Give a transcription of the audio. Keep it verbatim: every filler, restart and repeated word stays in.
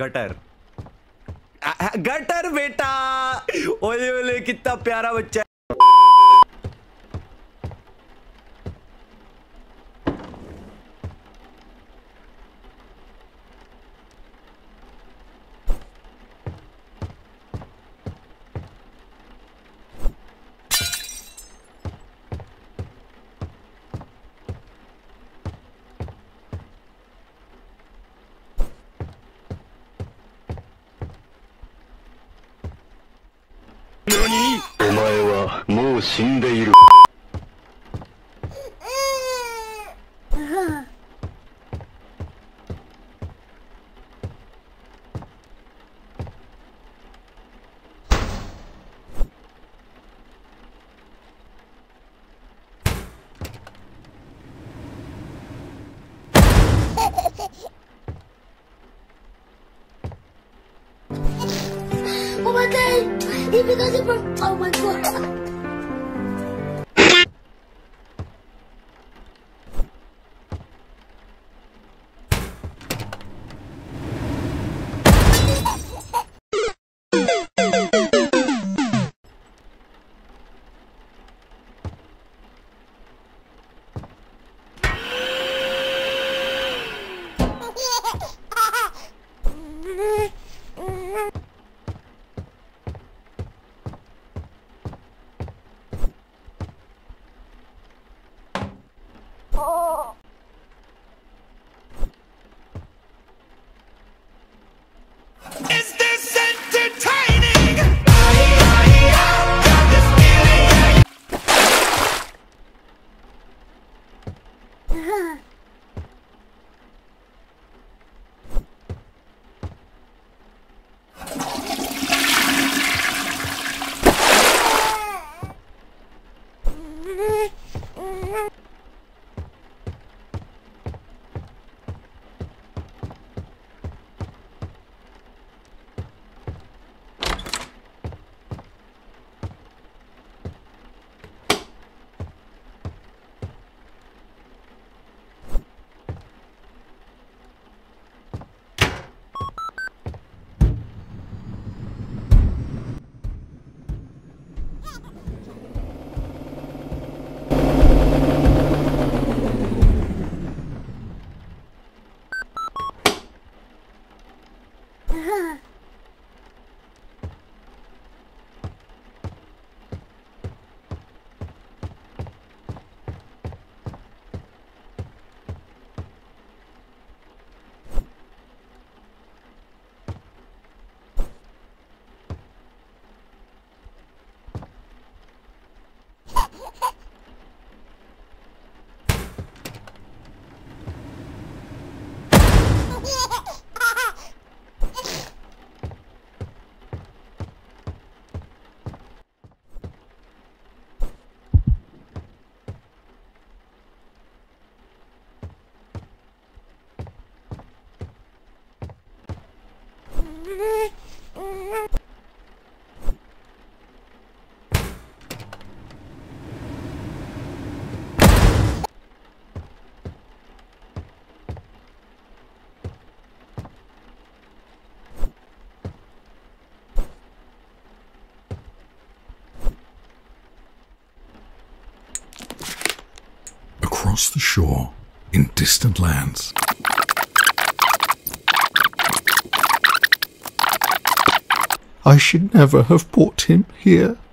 Gutter, gutter बेटा। ओले ओले कितना प्यारा बच्चा। Oh my god. Across the shore, in distant lands. I should never have brought him here.